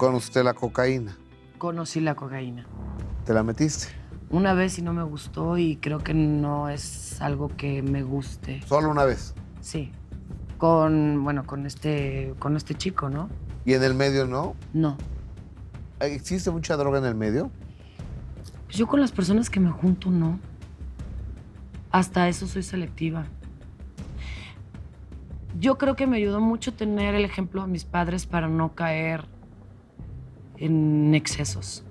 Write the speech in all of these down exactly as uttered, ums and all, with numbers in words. ¿Con usted la cocaína? Conocí la cocaína. ¿Te la metiste? Una vez y no me gustó y creo que no es algo que me guste. ¿Solo una vez? Sí. Con, bueno, con este, con este chico, ¿no? ¿Y en el medio no? No. ¿Existe mucha droga en el medio? Pues yo con las personas que me junto, no. Hasta eso soy selectiva. Yo creo que me ayudó mucho tener el ejemplo de mis padres para no caer en excesos.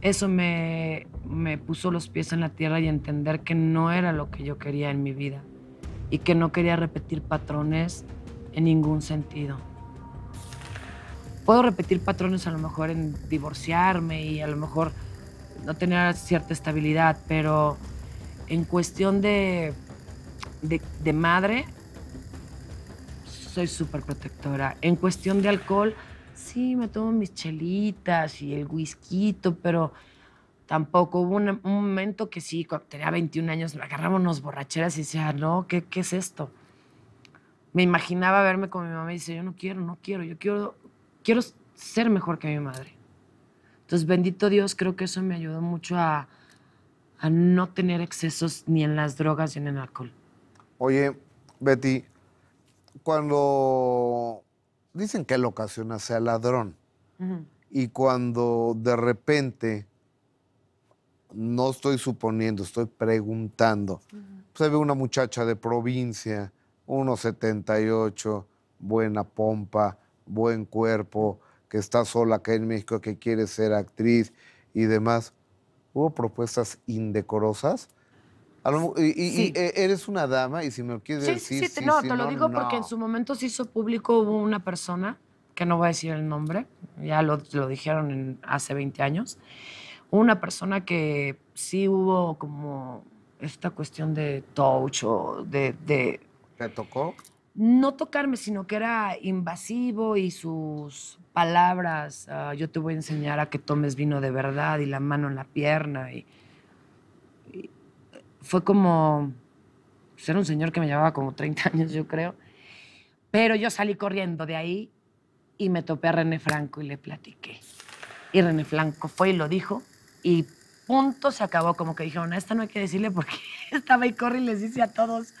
Eso me, me puso los pies en la tierra y entender que no era lo que yo quería en mi vida y que no quería repetir patrones en ningún sentido. Puedo repetir patrones a lo mejor en divorciarme y a lo mejor no tener cierta estabilidad, pero en cuestión de, de, de madre, soy súper protectora. En cuestión de alcohol, sí, me tomo mis chelitas y el whisky, pero tampoco. Hubo un, un momento que sí, cuando tenía veintiún años, me agarraba unas borracheras y decía, no, ¿qué, qué es esto? Me imaginaba verme con mi mamá y decía, yo no quiero, no quiero, yo quiero, quiero ser mejor que mi madre. Entonces, bendito Dios, creo que eso me ayudó mucho a, a no tener excesos ni en las drogas ni en el alcohol. Oye, Betty, cuando dicen que lo ocasiona sea ladrón, uh-huh, y cuando de repente, no estoy suponiendo, estoy preguntando, uh-huh, se ve una muchacha de provincia, uno setenta y ocho, buena pompa, buen cuerpo, que está sola acá en México, que quiere ser actriz y demás. ¿Hubo propuestas indecorosas? Y, y, sí. y eres una dama y si me lo quieres sí, decir... Sí, sí, sí, no, sí, te lo no, digo no. Porque en su momento se hizo público, hubo una persona, que no voy a decir el nombre, ya lo, lo dijeron en, hace veinte años, una persona que sí hubo como esta cuestión de touch o de... de ¿Te tocó? No tocarme, sino que era invasivo y sus palabras, uh, yo te voy a enseñar a que tomes vino de verdad y la mano en la pierna y... Fue como, pues era un señor que me llevaba como treinta años, yo creo. Pero yo salí corriendo de ahí y me topé a René Franco y le platiqué. Y René Franco fue y lo dijo y punto, se acabó. Como que dijeron, a esta no hay que decirle porque estaba y corre y les dice a todos.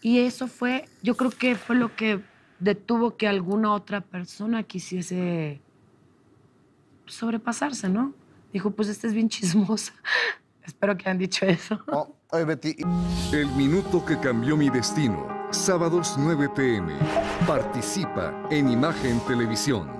Y eso fue, yo creo que fue lo que detuvo que alguna otra persona quisiese sobrepasarse, ¿no? Dijo, pues esta es bien chismosa. Espero que hayan dicho eso. Oh, ay, Betty. El minuto que cambió mi destino. Sábados nueve p m Participa en Imagen Televisión.